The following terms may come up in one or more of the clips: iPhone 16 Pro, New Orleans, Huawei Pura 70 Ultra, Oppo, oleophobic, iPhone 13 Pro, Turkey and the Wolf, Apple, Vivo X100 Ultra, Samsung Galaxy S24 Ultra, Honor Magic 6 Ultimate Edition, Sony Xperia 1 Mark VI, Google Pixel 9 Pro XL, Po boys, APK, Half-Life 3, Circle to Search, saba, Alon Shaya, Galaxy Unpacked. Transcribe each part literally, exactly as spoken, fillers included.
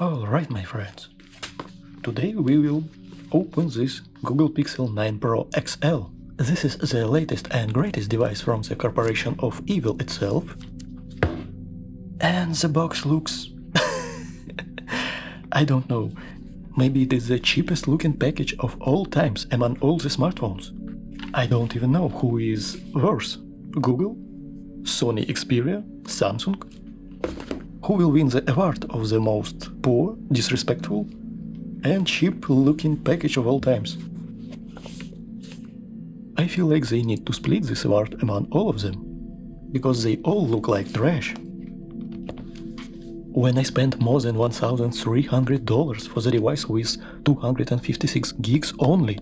Alright my friends, today we will open this Google Pixel nine Pro X L. This is the latest and greatest device from the corporation of evil itself. And the box looks... I don't know, maybe it is the cheapest looking package of all times among all the smartphones. I don't even know who is worse, Google, Sony Xperia, Samsung. Who will win the award of the most poor, disrespectful and cheap looking package of all times? I feel like they need to split this award among all of them, because they all look like trash. When I spent more than one thousand three hundred dollars for the device with two hundred fifty-six gigs only,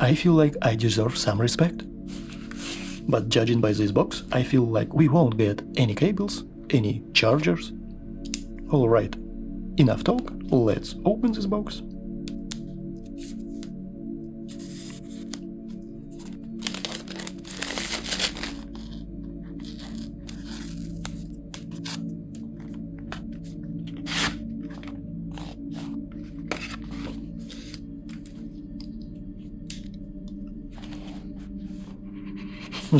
I feel like I deserve some respect. But judging by this box, I feel like we won't get any cables, any chargers. Alright, enough talk, let's open this box.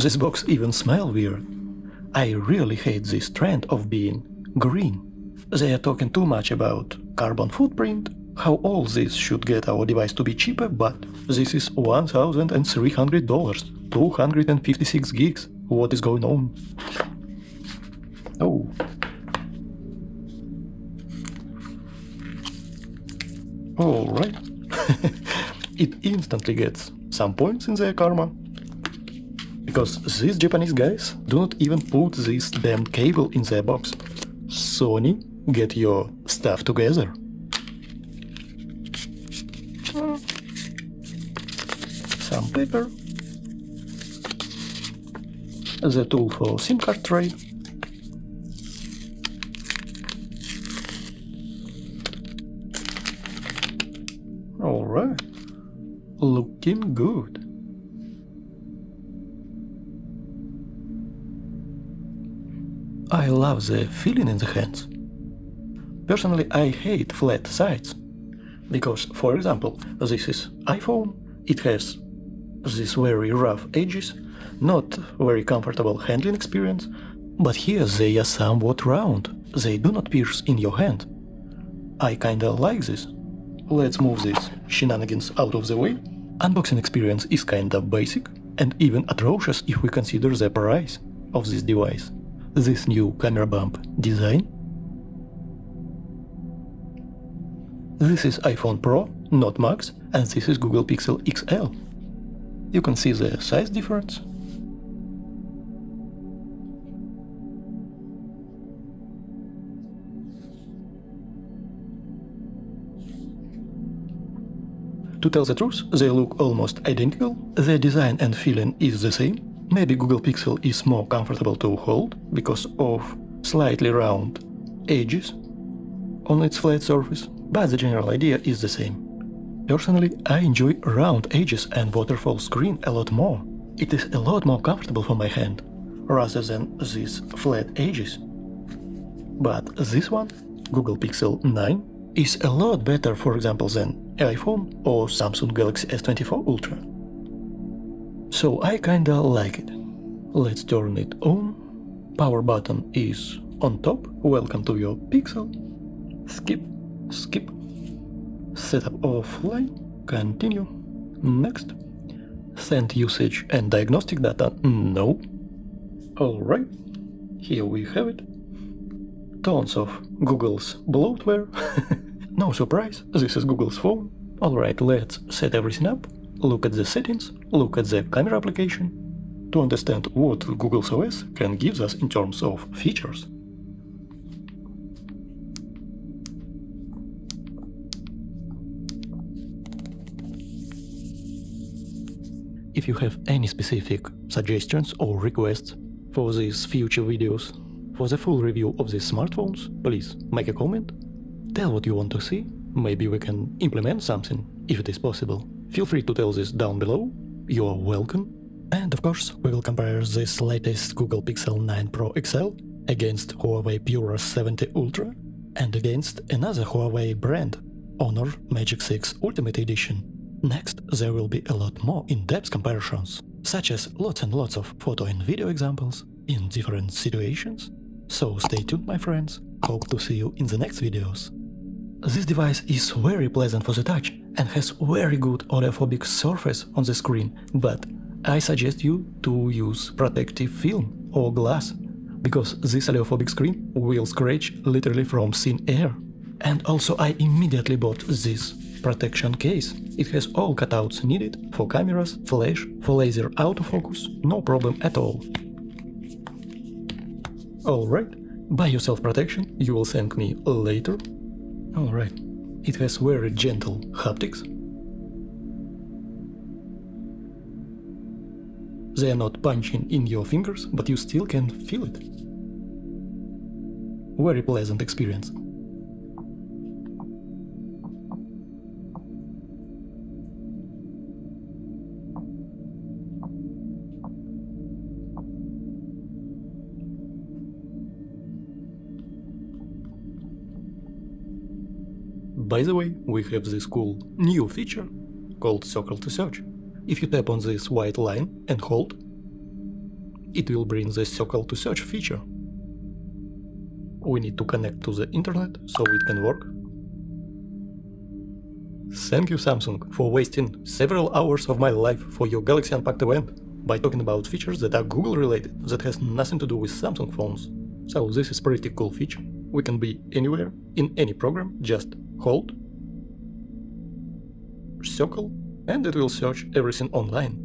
This box even smells weird. I really hate this trend of being green. They are talking too much about carbon footprint, how all this should get our device to be cheaper, but this is one thousand three hundred dollars, two hundred fifty-six gigs, what is going on? Oh. Alright. It instantly gets some points in their karma. Because these Japanese guys do not even put this damn cable in their box. Sony, get your stuff together. Some paper. The tool for SIM card tray. Alright. Looking good. I love the feeling in the hands. Personally, I hate flat sides, because, for example, this is iPhone, it has these very rough edges, not very comfortable handling experience, but here they are somewhat round, they do not pierce in your hand. I kinda like this. Let's move these shenanigans out of the way. Unboxing experience is kinda basic, and even atrocious if we consider the price of this device. This new camera bump design. This is iPhone Pro, not Max, and this is Google Pixel X L. You can see the size difference. To tell the truth, they look almost identical, their design and feeling is the same. Maybe Google Pixel is more comfortable to hold because of slightly round edges on its flat surface, but the general idea is the same. Personally, I enjoy round edges and waterfall screen a lot more. It is a lot more comfortable for my hand, rather than these flat edges. But this one, Google Pixel nine, is a lot better, for example, than iPhone or Samsung Galaxy S twenty-four Ultra. So I kinda like it. Let's turn it on. Power button is on top. Welcome to your Pixel. Skip, skip. Setup offline. Continue. Next. Send usage and diagnostic data. No. Alright. Here we have it. Tons of Google's bloatware. No surprise, this is Google's phone. Alright, let's set everything up. Look at the settings, look at the camera application, to understand what Google's O S can give us in terms of features. If you have any specific suggestions or requests for these future videos, for the full review of these smartphones, please make a comment, tell what you want to see, maybe we can implement something, if it is possible. Feel free to tell this down below, you are welcome. And of course, we will compare this latest Google Pixel nine Pro X L against Huawei Pura seventy Ultra and against another Huawei brand, Honor Magic six Ultimate Edition. Next, there will be a lot more in-depth comparisons, such as lots and lots of photo and video examples in different situations. So stay tuned, my friends, hope to see you in the next videos. This device is very pleasant for the touch and has very good oleophobic surface on the screen, but I suggest you to use protective film or glass, because this oleophobic screen will scratch literally from thin air. And also I immediately bought this protection case. It has all cutouts needed for cameras, flash, for laser autofocus, no problem at all. Alright, buy yourself protection, you will thank me later. Alright, it has very gentle haptics. They are not punching in your fingers, but you still can feel it. Very pleasant experience. By the way, we have this cool new feature called Circle to Search. If you tap on this white line and hold, it will bring the Circle to Search feature. We need to connect to the internet so it can work. Thank you, Samsung, for wasting several hours of my life for your Galaxy Unpacked event by talking about features that are Google related, that has nothing to do with Samsung phones. So this is pretty cool feature. We can be anywhere, in any program, just hold, circle, and it will search everything online.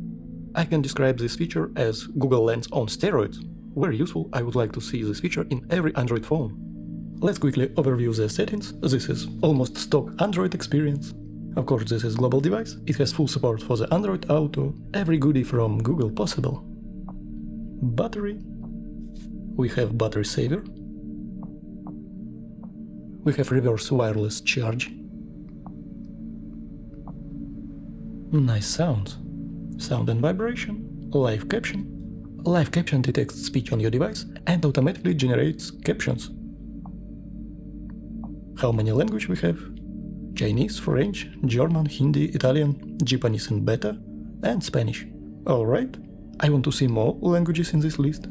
I can describe this feature as Google Lens on steroids. Very useful, I would like to see this feature in every Android phone. Let's quickly overview the settings. This is almost stock Android experience. Of course, this is global device, it has full support for the Android Auto, every goodie from Google possible. Battery. We have battery saver. We have reverse wireless charge. Nice sounds. Sound and vibration. Live caption. Live caption detects speech on your device and automatically generates captions. How many languages we have? Chinese, French, German, Hindi, Italian, Japanese in beta, and Spanish. Alright, I want to see more languages in this list.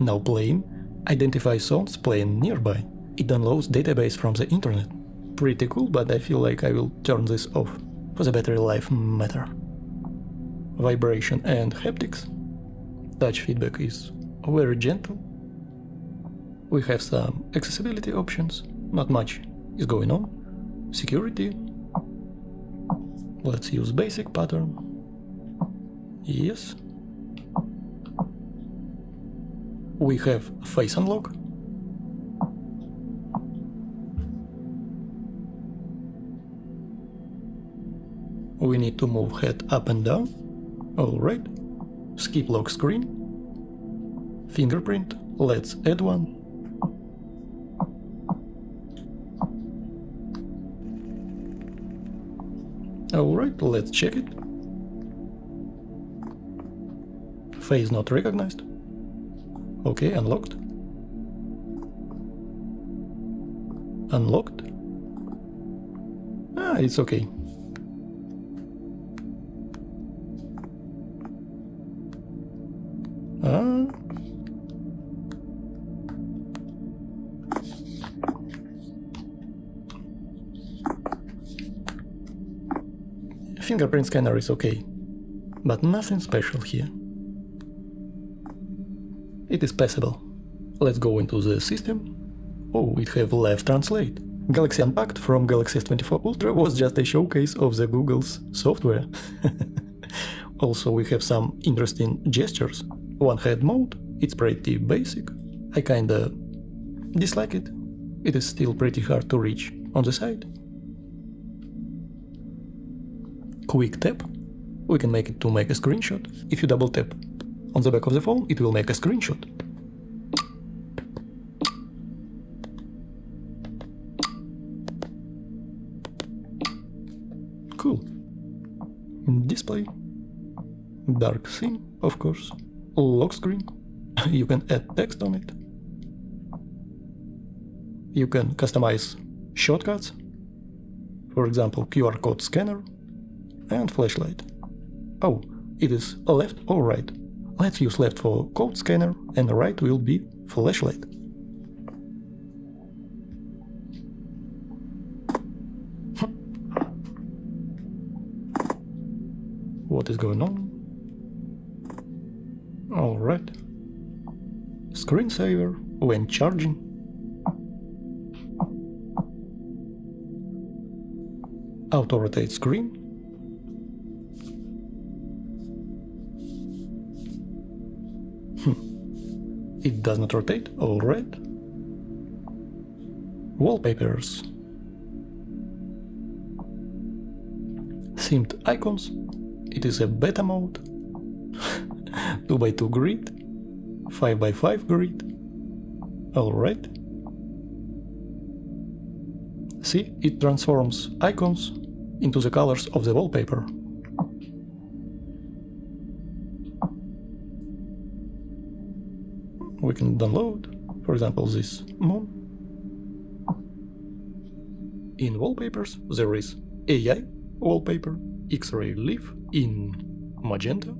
Now playing. Identify sounds playing nearby. It downloads database from the internet. Pretty cool, but I feel like I will turn this off, for the battery life matter. Vibration and haptics. Touch feedback is very gentle. We have some accessibility options, not much is going on. Security. Let's use basic pattern. Yes. We have face unlock. We need to move head up and down. Alright. Skip lock screen. Fingerprint. Let's add one. Alright, let's check it. Face not recognized. Okay, unlocked. Unlocked. Ah, it's okay. Ah. Fingerprint scanner is okay, but nothing special here. It is passable. Let's go into the system. Oh, it have live translate. Galaxy Unpacked from Galaxy S twenty-four Ultra was just a showcase of the Google's software. Also, we have some interesting gestures. One head mode, it's pretty basic. I kinda dislike it. It is still pretty hard to reach on the side. Quick tap. We can make it to make a screenshot if you double tap on the back of the phone, it will make a screenshot. Cool. Display. Dark theme, of course. Lock screen. You can add text on it. you can customize shortcuts, for example Q R code scanner and flashlight. Oh, it is left or right. Let's use left for code scanner and right will be flashlight. What is going on? Alright. Screensaver when charging. Auto rotate screen. Hm. It does not rotate, alright. Wallpapers. Themed icons. It is a beta mode. two by two grid, five by five grid, alright. See, it transforms icons into the colors of the wallpaper. We can download, for example, this moon. In wallpapers there is A I wallpaper, X-ray leaf in magenta.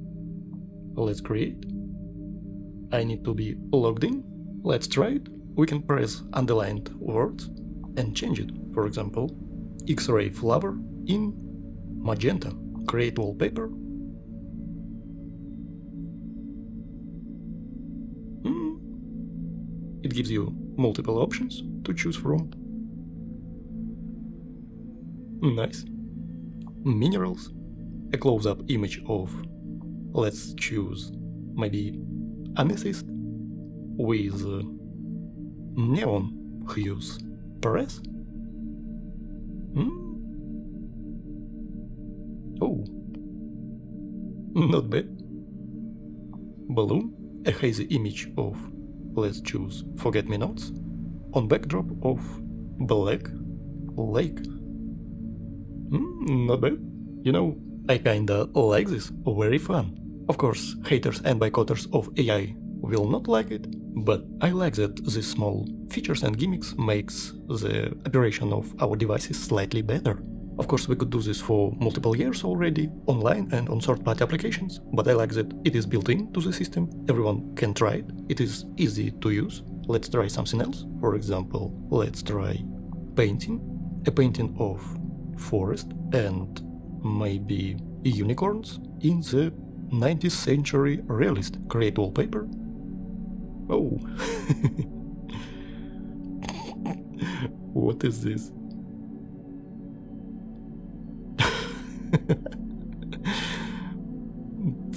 Let's create. I need to be logged in. Let's try it. We can press underlined words and change it. For example, X-ray flower in magenta. Create wallpaper. Mm. It gives you multiple options to choose from. Nice. Minerals. A close-up image of... Let's choose maybe amethyst with neon hues. Press. Hmm? Oh, not bad. Balloon, a hazy image of, let's choose forget-me-nots on backdrop of black lake. Hmm, not bad. You know, I kinda like this, very fun. Of course, haters and boycotters of A I will not like it, but I like that these small features and gimmicks makes the operation of our devices slightly better. Of course, we could do this for multiple years already, online and on third-party applications, but I like that it is built into the system, everyone can try it, it is easy to use. Let's try something else. For example, let's try painting, a painting of forest and maybe unicorns in the nineteenth century realist. Create wallpaper. Oh. What is this?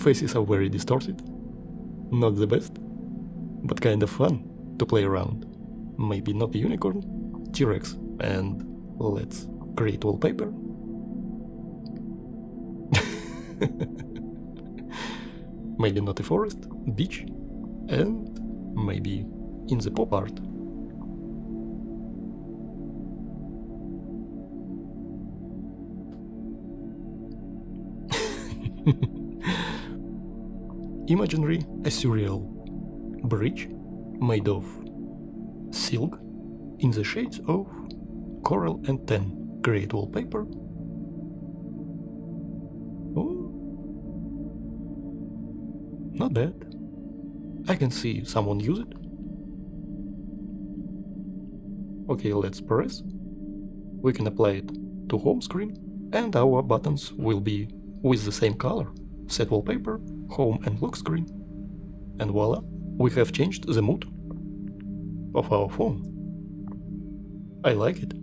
Faces are very distorted. Not the best, but kind of fun to play around. Maybe not unicorn, T-Rex, and let's create wallpaper. Maybe not a forest, beach, and maybe in the pop art. Imaginary, a surreal bridge made of silk in the shades of coral and tan. Create wallpaper. Not bad. I can see someone use it. Okay, let's press. We can apply it to home screen and our buttons will be with the same color. Set wallpaper, home and lock screen. And voila, we have changed the mood of our phone. I like it.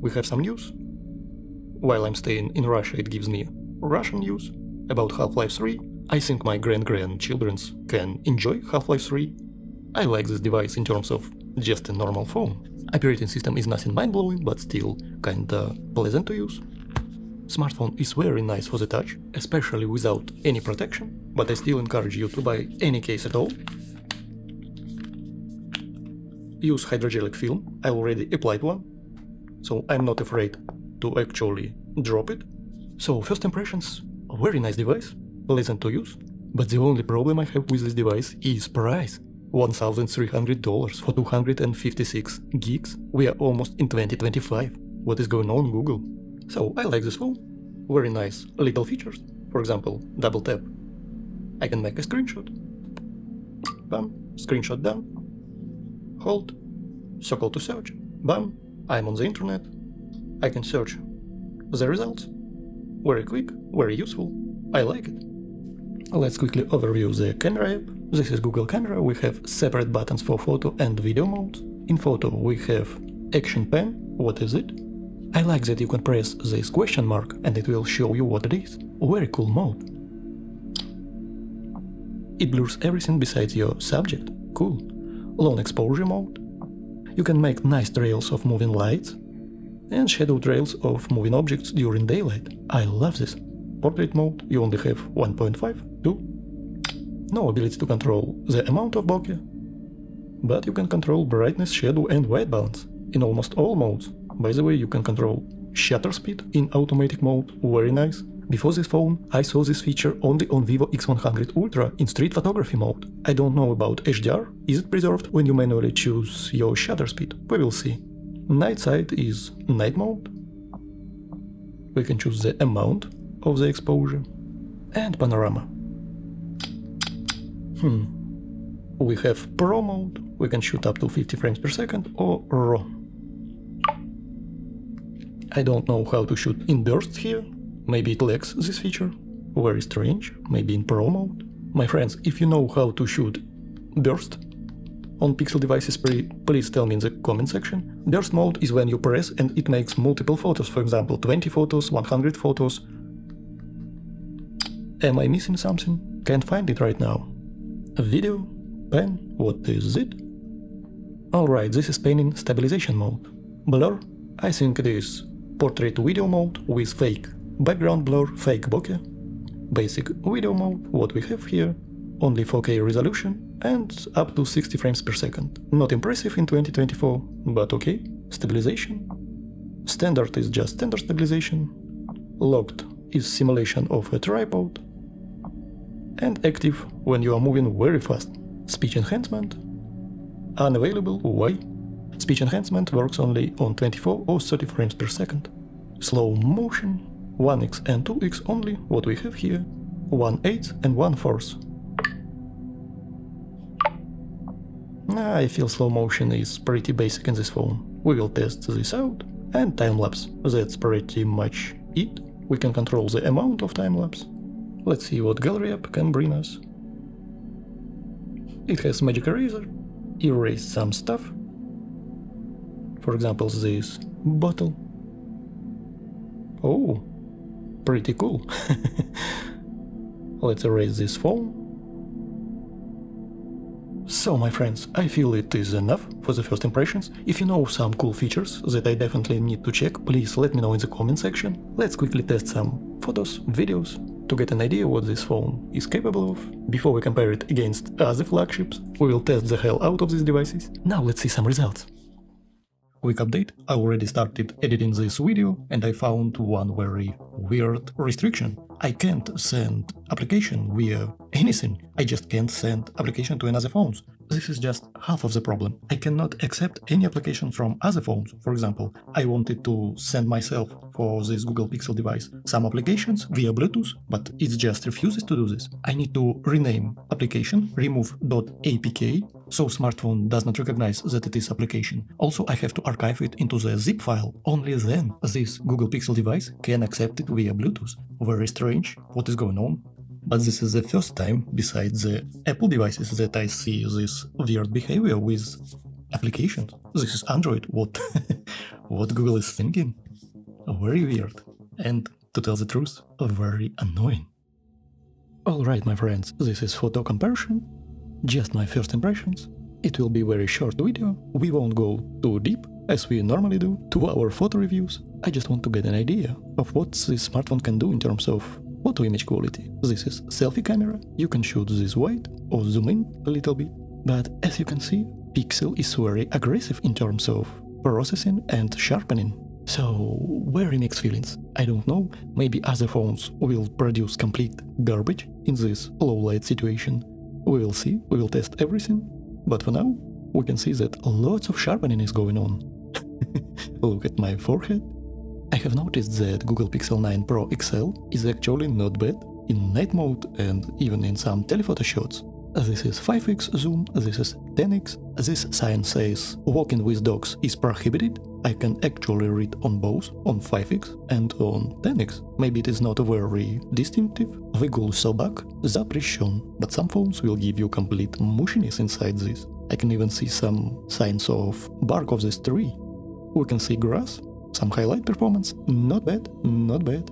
We have some news. While I'm staying in Russia, it gives me Russian news. About Half-Life three, I think my grand-grandchildren can enjoy Half-Life three. I like this device in terms of just a normal phone. Operating system is nothing mind-blowing, but still kinda pleasant to use. Smartphone is very nice for the touch, especially without any protection, but I still encourage you to buy any case at all. Use hydrogelic film, I already applied one, so I'm not afraid to actually drop it. So first impressions. Very nice device, pleasant to use, but the only problem I have with this device is price. one thousand three hundred dollars for two hundred fifty-six gigs. We are almost in twenty twenty-five. What is going on, Google? So I like this phone. Very nice little features. For example, double tap. I can make a screenshot. Bam. Screenshot done. Hold. Circle to search. Bam. I'm on the internet. I can search the results. Very quick, very useful. I like it. Let's quickly overview the camera app. This is Google Camera. We have separate buttons for photo and video modes. In photo we have action pen. What is it? I like that you can press this question mark and it will show you what it is. Very cool mode. It blurs everything besides your subject. Cool. Long exposure mode. You can make nice trails of moving lights and shadow trails of moving objects during daylight. I love this. Portrait mode. You only have one point five, two. No ability to control the amount of bokeh, but you can control brightness, shadow and white balance in almost all modes. By the way, you can control shutter speed in automatic mode, very nice. Before this phone, I saw this feature only on Vivo X one hundred Ultra in street photography mode. I don't know about H D R, is it preserved when you manually choose your shutter speed? We will see. Night sight is night mode. We can choose the amount of the exposure and panorama. Hmm. We have Pro mode, we can shoot up to fifty frames per second, or RAW. I don't know how to shoot in bursts here, maybe it lacks this feature, very strange, maybe in Pro mode. My friends, if you know how to shoot burst on Pixel devices, please tell me in the comment section. Burst mode is when you press and it makes multiple photos, for example twenty photos, one hundred photos. Am I missing something? Can't find it right now. Video, pan, what is it? Alright, this is panning stabilization mode. Blur, I think it is portrait video mode with fake background blur, fake bokeh. Basic video mode, what we have here, only four K resolution and up to sixty frames per second. Not impressive in twenty twenty-four, but okay. Stabilization, standard is just standard stabilization, locked is simulation of a tripod, and active when you are moving very fast. Speech enhancement unavailable, why? Speech enhancement works only on twenty-four or thirty frames per second. Slow motion, one X and two X only, what we have here, one eighth and one fourth. Nah, I feel slow motion is pretty basic in this phone. We will test this out. And time-lapse, that's pretty much it. We can control the amount of time-lapse. Let's see what gallery app can bring us. It has magic eraser, erase some stuff, for example this bottle. Oh, pretty cool. Let's erase this phone. So my friends, I feel it is enough for the first impressions. If you know some cool features that I definitely need to check, please let me know in the comment section. Let's quickly test some photos, videos, to get an idea what this phone is capable of. Before we compare it against other flagships, we will test the hell out of these devices. Now let's see some results. Quick update, I already started editing this video and I found one very weird restriction. I can't send application via anything, I just can't send application to another phones. This is just half of the problem. I cannot accept any application from other phones. For example, I wanted to send myself for this Google Pixel device some applications via Bluetooth, but it just refuses to do this. I need to rename application, remove .apk, so smartphone does not recognize that it is application. Also, I have to archive it into the zip file. Only then this Google Pixel device can accept it via Bluetooth. Very strange. What is going on? But this is the first time, besides the Apple devices, that I see this weird behavior with applications. This is Android, what, what Google is thinking? Very weird. And to tell the truth, very annoying. Alright, my friends, this is photo comparison. Just my first impressions. It will be a very short video. We won't go too deep, as we normally do, to our photo reviews. I just want to get an idea of what this smartphone can do in terms of photo image quality. This is selfie camera, you can shoot this wide or zoom in a little bit, but as you can see, Pixel is very aggressive in terms of processing and sharpening. So very mixed feelings. I don't know, maybe other phones will produce complete garbage in this low light situation. We will see, we will test everything. But for now, we can see that lots of sharpening is going on. Look at my forehead. I have noticed that Google Pixel nine Pro X L is actually not bad in night mode and even in some telephoto shots. This is five X zoom, this is ten X, this sign says walking with dogs is prohibited. I can actually read on both, on five X and on ten X. Maybe it is not very distinctive. Вигул собак запрещен, but some phones will give you complete mushiness inside this. I can even see some signs of bark of this tree. We can see grass, some highlight performance, not bad, not bad.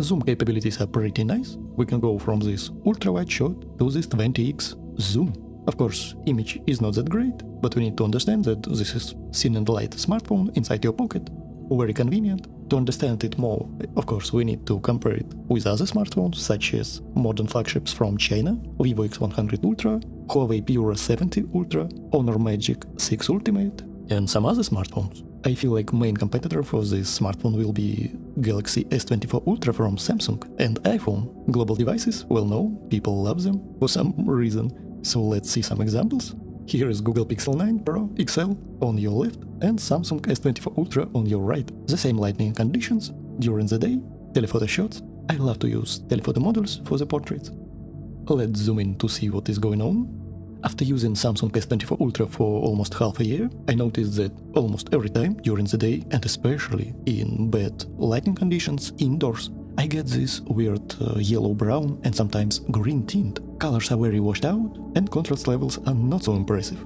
Zoom capabilities are pretty nice. We can go from this ultra-wide shot to this twenty X zoom. Of course, image is not that great, but we need to understand that this is thin and light smartphone inside your pocket, very convenient. To understand it more, of course, we need to compare it with other smartphones, such as modern flagships from China, Vivo X one hundred Ultra, Huawei Pura seventy Ultra, Honor Magic six Ultimate, and some other smartphones. I feel like main competitor for this smartphone will be Galaxy S twenty-four Ultra from Samsung and iPhone. Global devices, well known, people love them for some reason. So let's see some examples. Here is Google Pixel nine Pro X L on your left and Samsung S twenty-four Ultra on your right. The same lighting conditions, during the day, telephoto shots. I love to use telephoto models for the portraits. Let's zoom in to see what is going on. After using Samsung S twenty-four Ultra for almost half a year, I noticed that almost every time during the day, and especially in bad lighting conditions indoors, I get this weird uh, yellow-brown and sometimes green tint. Colors are very washed out and contrast levels are not so impressive.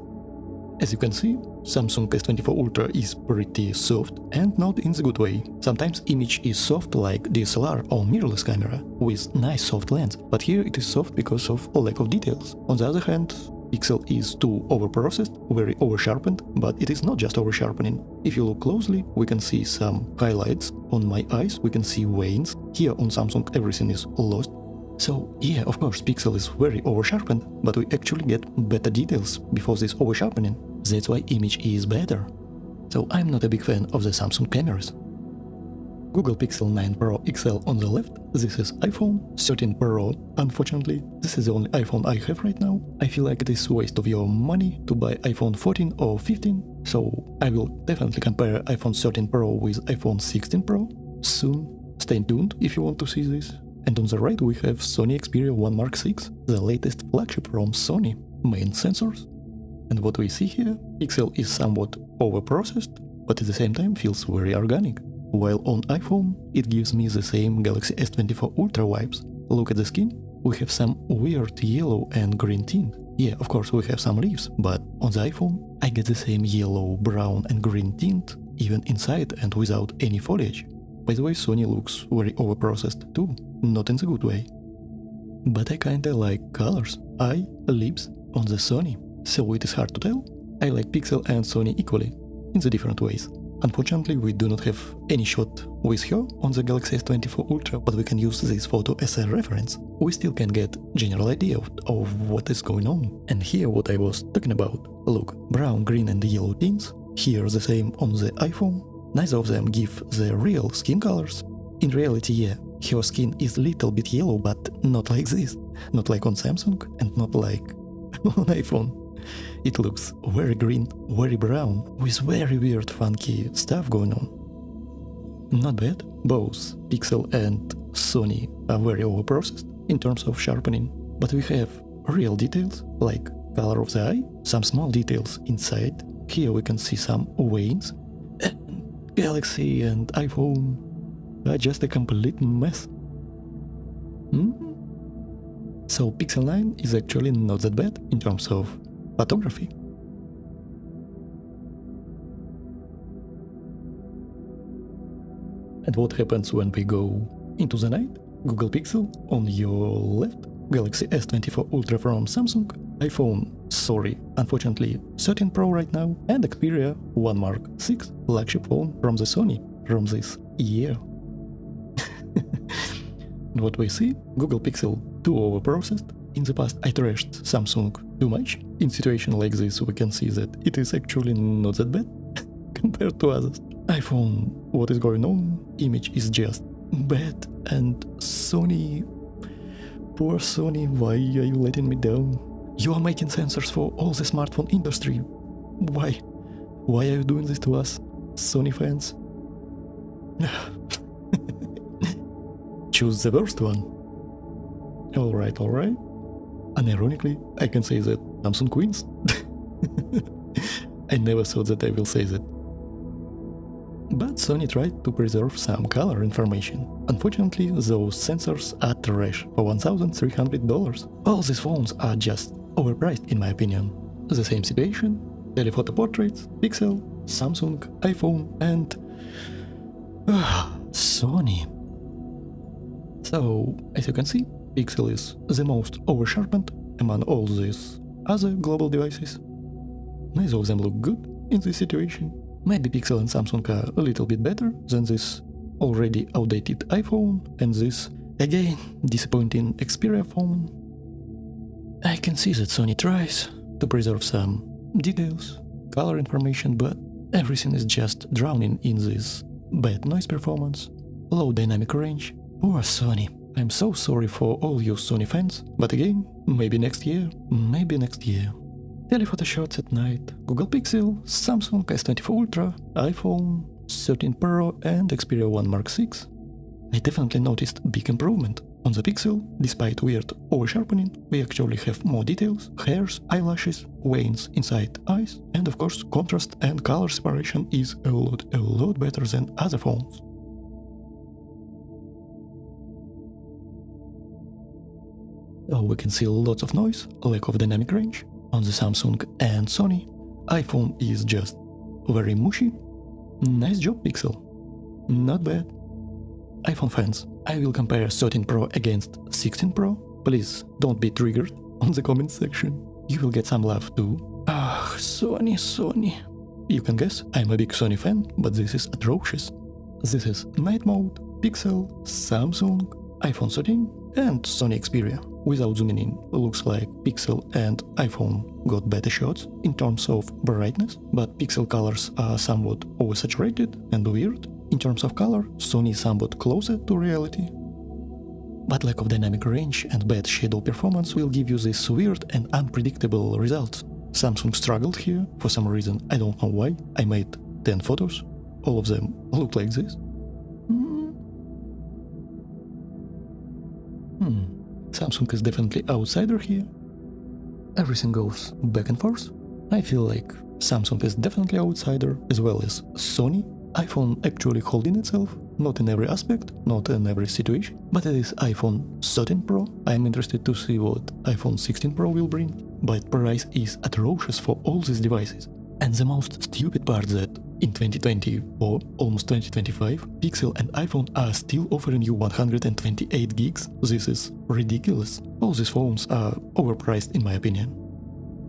As you can see, Samsung S twenty-four Ultra is pretty soft and not in the good way. Sometimes image is soft like D S L R or mirrorless camera with nice soft lens, but here it is soft because of lack of details. On the other hand, Pixel is too overprocessed, very oversharpened, but it is not just oversharpening. If you look closely, we can see some highlights. On my eyes, we can see veins. Here on Samsung, everything is lost. So yeah, of course, Pixel is very oversharpened, but we actually get better details before this oversharpening. That's why image is better. So I'm not a big fan of the Samsung cameras. Google Pixel nine Pro X L on the left, this is iPhone thirteen Pro, unfortunately. This is the only iPhone I have right now. I feel like it is a waste of your money to buy iPhone fourteen or fifteen, so I will definitely compare iPhone thirteen Pro with iPhone sixteen Pro soon. Stay tuned if you want to see this. And on the right we have Sony Xperia one Mark six, the latest flagship from Sony, main sensors. And what we see here, Pixel is somewhat overprocessed, but at the same time feels very organic. While on iPhone, it gives me the same Galaxy S twenty-four Ultra vibes. Look at the skin, we have some weird yellow and green tint. Yeah, of course we have some leaves, but on the iPhone I get the same yellow, brown and green tint, even inside and without any foliage. By the way, Sony looks very overprocessed too, not in the good way. But I kinda like colors, eye, lips on the Sony, so it is hard to tell. I like Pixel and Sony equally, in the different ways. Unfortunately, we do not have any shot with her on the Galaxy S twenty-four Ultra, but we can use this photo as a reference. We still can get general idea of, of what is going on. And here what I was talking about. Look, brown, green and yellow tints. Here the same on the iPhone. Neither of them give the real skin colors. In reality, yeah, her skin is little bit yellow, but not like this. Not like on Samsung and not like on iPhone. It looks very green, very brown, with very weird funky stuff going on. Not bad, both Pixel and Sony are very overprocessed in terms of sharpening, but we have real details, like color of the eye, some small details inside. Here we can see some veins. Galaxy and iPhone are just a complete mess. Hmm? So Pixel nine is actually not that bad in terms of photography. And what happens when we go into the night? Google Pixel on your left, Galaxy S twenty-four Ultra from Samsung, iPhone, sorry, unfortunately thirteen Pro right now, and Xperia one Mark six, flagship phone from the Sony from this year. And what we see, Google Pixel too overprocessed. In the past I trashed Samsung too much. In situation like this we can see that it is actually not that bad compared to others. iPhone, what is going on? Image is just bad, and Sony, poor Sony, why are you letting me down? You are making sensors for all the smartphone industry. Why? Why are you doing this to us, Sony fans? Choose the worst one. Alright, alright. And ironically, I can say that Samsung wins. I never thought that I will say that. But Sony tried to preserve some color information. Unfortunately, those sensors are trash for one thousand three hundred dollars. All these phones are just overpriced in my opinion. The same situation, telephoto portraits, Pixel, Samsung, iPhone and... Uh, Sony. So, as you can see, Pixel is the most oversharpened among all these other global devices. Neither of them look good in this situation. Maybe Pixel and Samsung are a little bit better than this already outdated iPhone and this, again, disappointing Xperia phone. I can see that Sony tries to preserve some details, color information, but everything is just drowning in this bad noise performance, low dynamic range. Poor Sony. I'm so sorry for all you Sony fans, but again, maybe next year, maybe next year. Telephoto shots at night, Google Pixel, Samsung S twenty-four Ultra, iPhone thirteen Pro and Xperia one Mark six. I definitely noticed big improvement on the Pixel. Despite weird oversharpening, we actually have more details, hairs, eyelashes, veins inside eyes, and of course contrast and color separation is a lot, a lot better than other phones. So we can see lots of noise, lack of dynamic range on the Samsung and Sony. iPhone is just very mushy. Nice job, Pixel. Not bad. iPhone fans, I will compare thirteen Pro against sixteen Pro. Please don't be triggered on the comment section. You will get some love too. Ah, Sony, Sony. You can guess I'm a big Sony fan, but this is atrocious. This is night mode, Pixel, Samsung, iPhone thirteen and Sony Xperia. Without zooming in, looks like Pixel and iPhone got better shots in terms of brightness, but Pixel colors are somewhat oversaturated and weird. In terms of color, Sony is somewhat closer to reality. But lack of dynamic range and bad shadow performance will give you this weird and unpredictable result. Samsung struggled here, for some reason, I don't know why. I made ten photos, all of them look like this. Hmm. Samsung is definitely outsider here. Everything goes back and forth. I feel like Samsung is definitely outsider as well as Sony. iPhone actually holding itself, not in every aspect, not in every situation, but it is iPhone thirteen Pro. I am interested to see what iPhone sixteen Pro will bring, but price is atrocious for all these devices. And the most stupid part that in twenty twenty-four, almost twenty twenty-five, Pixel and iPhone are still offering you one hundred twenty-eight gigs. This is ridiculous. All these phones are overpriced in my opinion.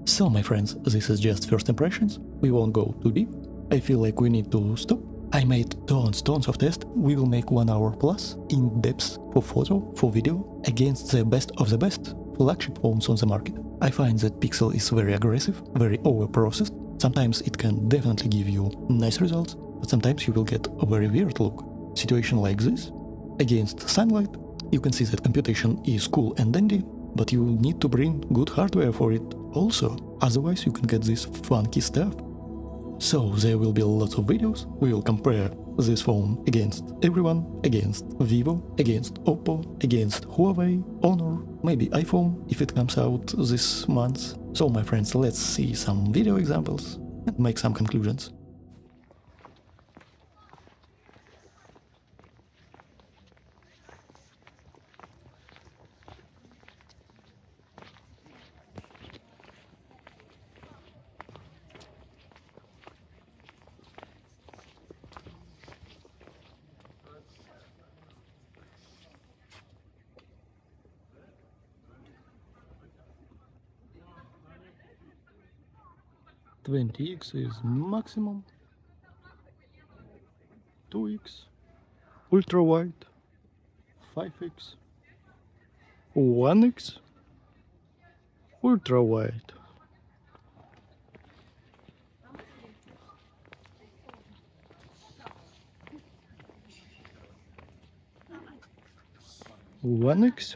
So my friends, this is just first impressions. We won't go too deep. I feel like we need to stop. I made tons tons of tests. We will make one hour plus in depth for photo, for video, against the best of the best flagship phones on the market. I find that Pixel is very aggressive, very overprocessed. Sometimes it can definitely give you nice results, but sometimes you will get a very weird look. Situation like this, against sunlight, you can see that computation is cool and dandy, but you need to bring good hardware for it also, otherwise you can get this funky stuff. So there will be lots of videos, we will compare this phone against everyone, against Vivo, against Oppo, against Huawei, Honor, maybe iPhone if it comes out this month. So my friends, let's see some video examples and make some conclusions. twenty X is maximum, two X, ultra wide, five X, one X, ultra wide, one X,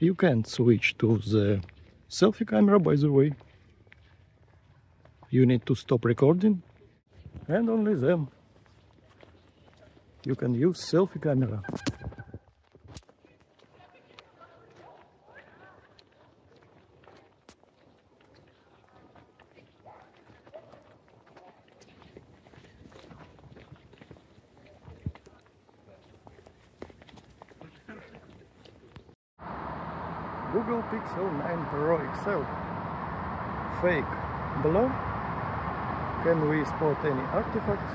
You can switch to the selfie camera, by the way. You need to stop recording, and only then you can use selfie camera. Google Pixel nine Pro X L. Fake below. Can we spot any artifacts?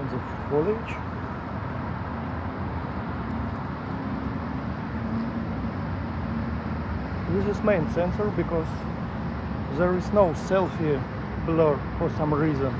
And the foliage. This is main sensor because there is no selfie blur for some reason.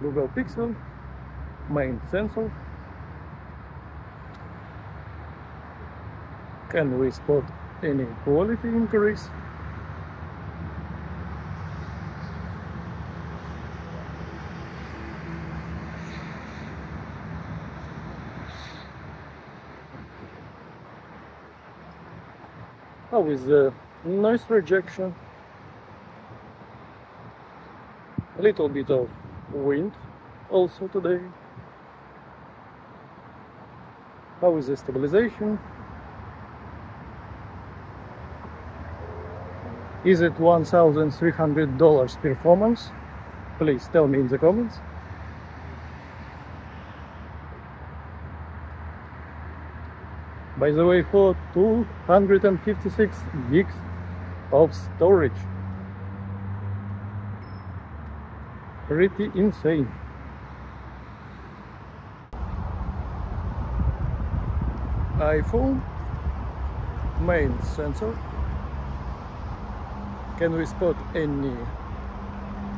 Google Pixel, main sensor. Can we spot any quality increase? How is the noise rejection? A little bit of wind also today. How is the stabilization? Is it one thousand three hundred dollars performance? Please tell me in the comments. By the way, for two hundred fifty-six gigs of storage. Pretty insane. iPhone, main sensor. Can we spot any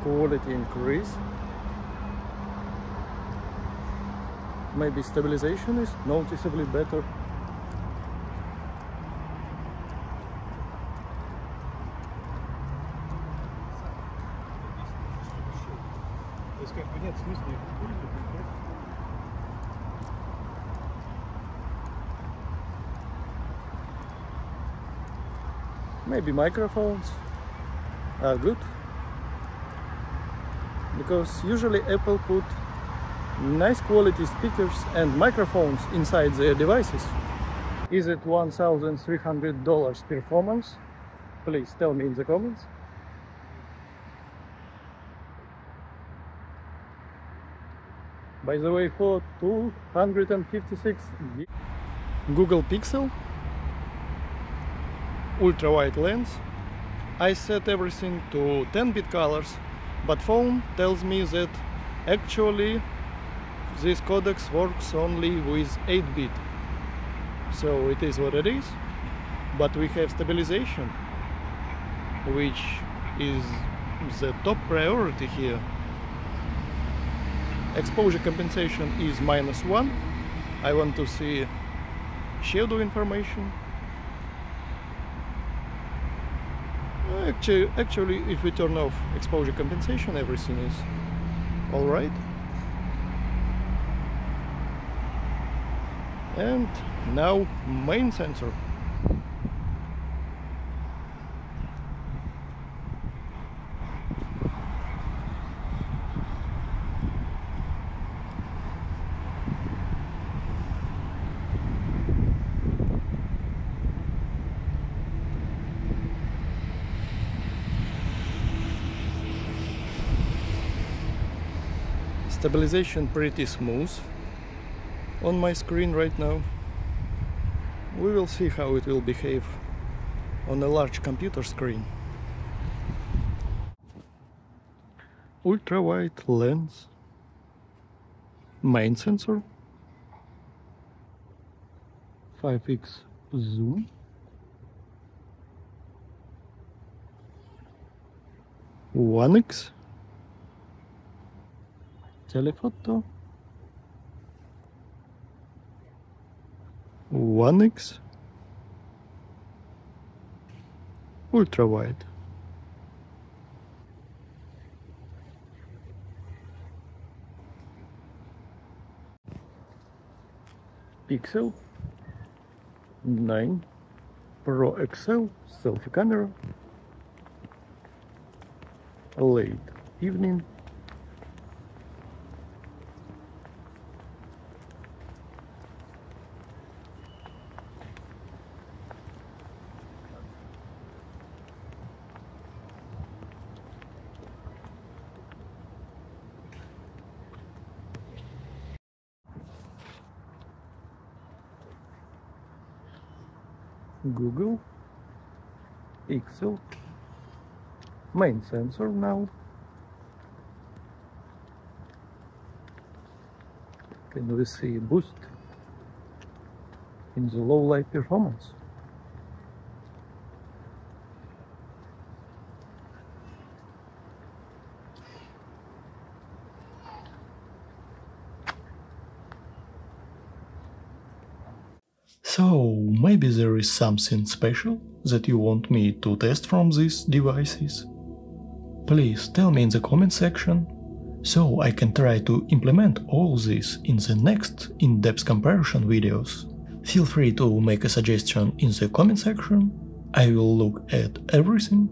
quality increase? Maybe stabilization is noticeably better. Maybe microphones are good, because usually Apple put nice quality speakers and microphones inside their devices. Is it one thousand three hundred dollars performance? Please tell me in the comments. By the way, for two hundred fifty-six gigs, Google Pixel, ultra-wide lens. I set everything to ten bit colors, but phone tells me that actually this codex works only with eight bit. So it is what it is, but we have stabilization, which is the top priority here. Exposure compensation is minus one. I want to see shadow information. Actually, actually, if we turn off exposure compensation, everything is all right. And now main sensor. Stabilization pretty smooth on my screen right now. We will see how it will behave on a large computer screen. Ultra-wide lens, main sensor, five X zoom, one X, telephoto, one X, ultra wide. Pixel nine Pro X L selfie camera. Late evening. Google Pixel main sensor now. Can we see a boost in the low light performance? So maybe there is something special that you want me to test from these devices? Please tell me in the comment section, so I can try to implement all this in the next in-depth comparison videos. Feel free to make a suggestion in the comment section, I will look at everything.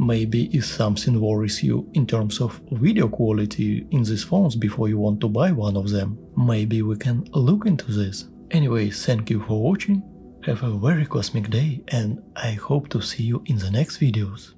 Maybe if something worries you in terms of video quality in these phones before you want to buy one of them, maybe we can look into this. Anyway, thank you for watching, have a very cosmic day, and I hope to see you in the next videos.